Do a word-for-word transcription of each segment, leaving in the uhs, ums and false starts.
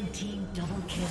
Red team double kill.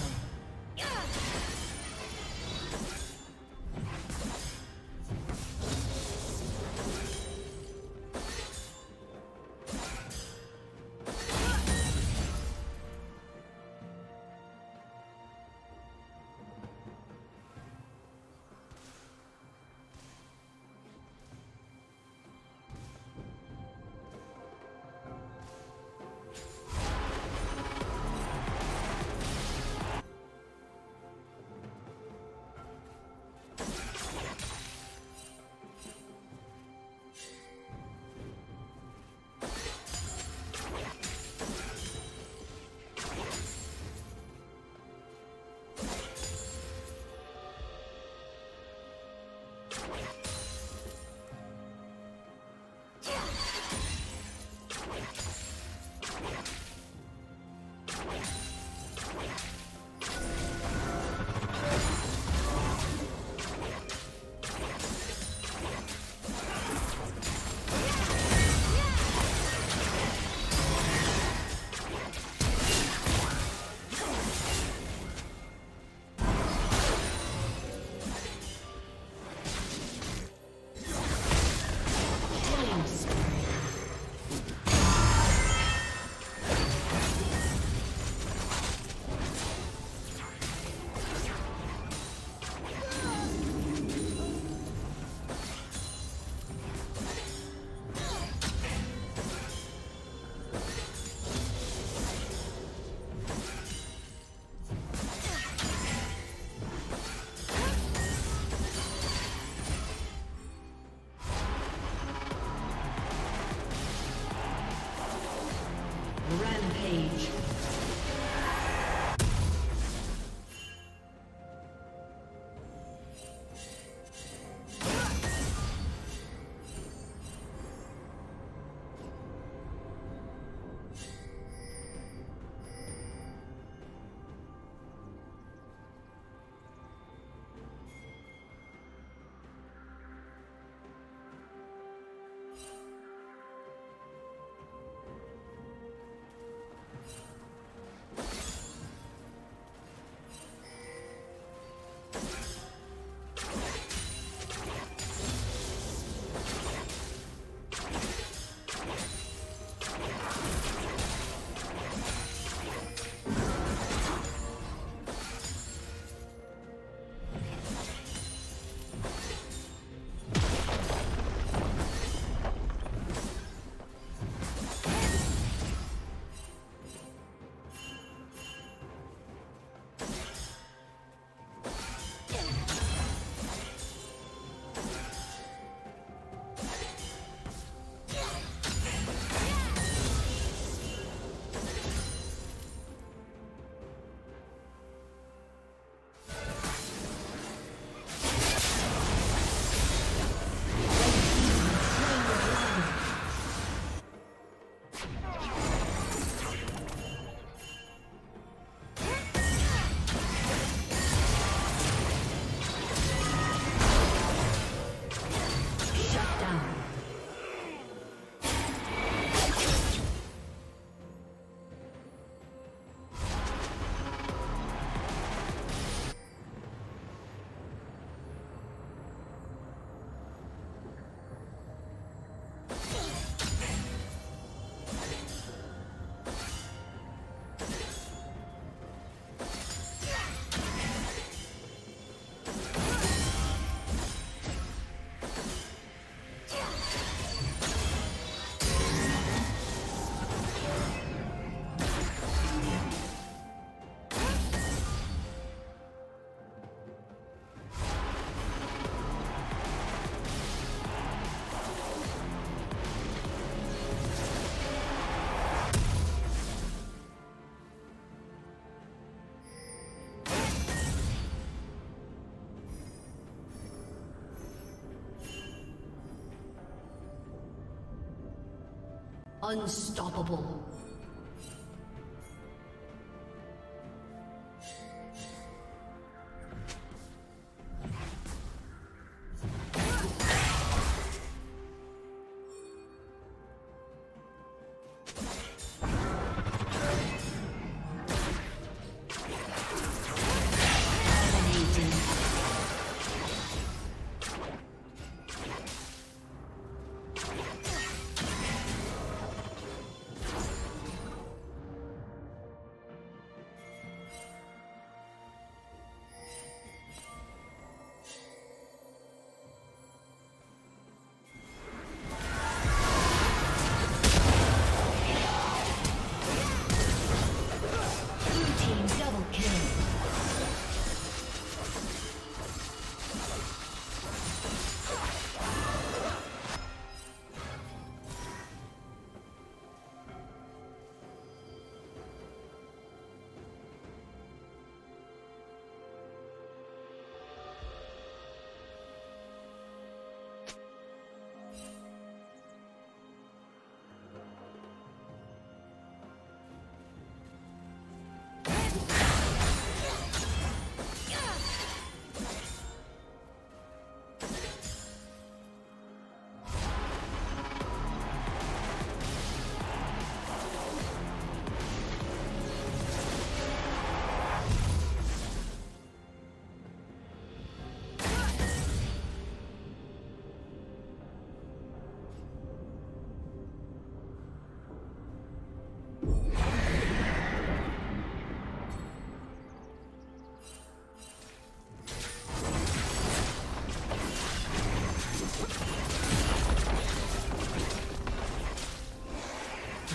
Unstoppable.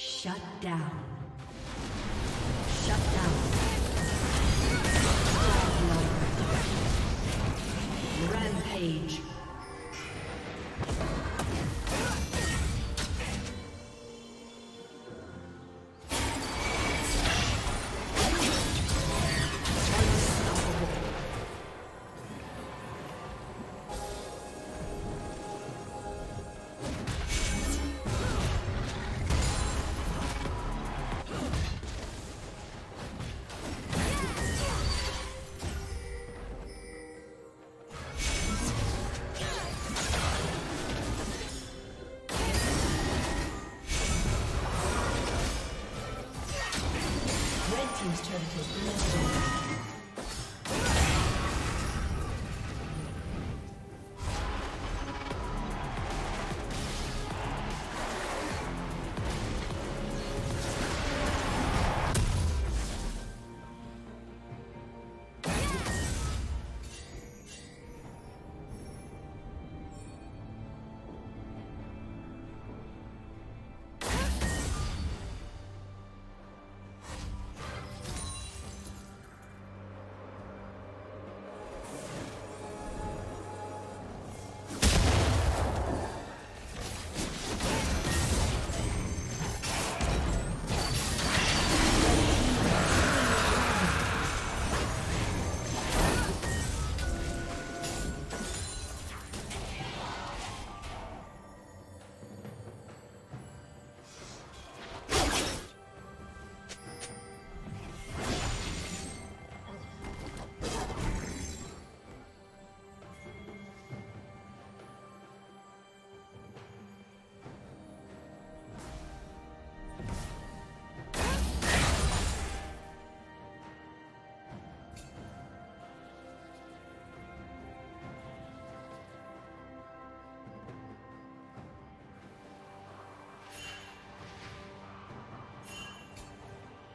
Shut down. Shut down. Rampage.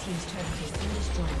team's turret has been destroyed.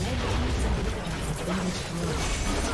Red team's inhibitor has been destroyed.